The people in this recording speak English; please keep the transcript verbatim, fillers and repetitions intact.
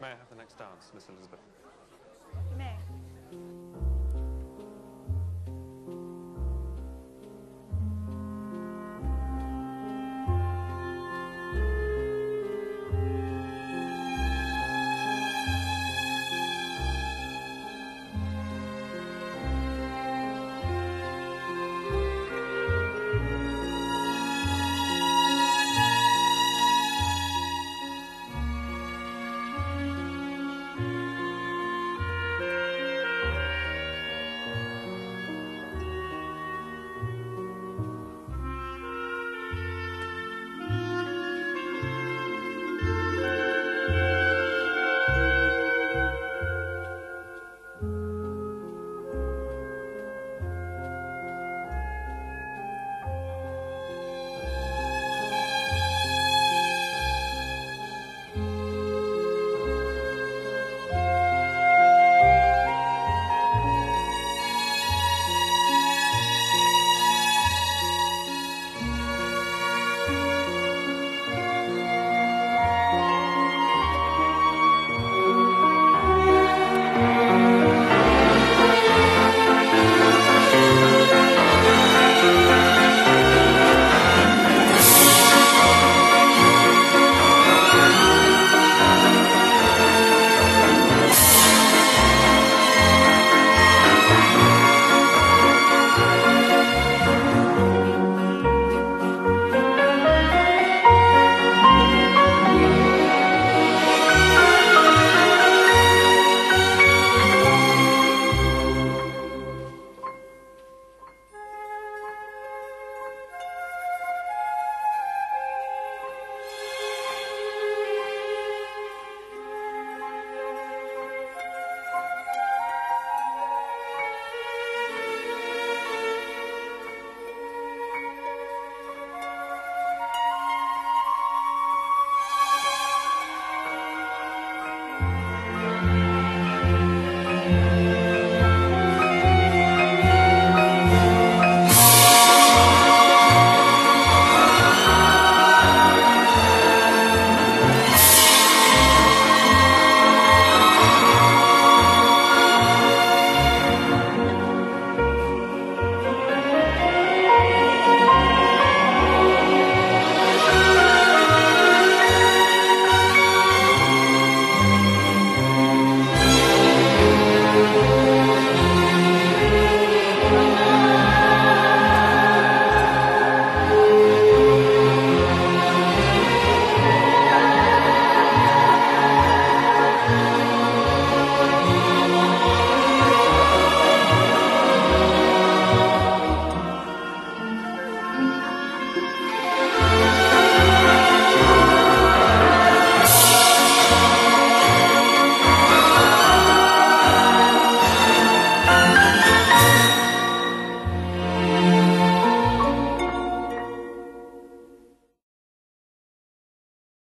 May I have the next dance, Miss Elisabeth?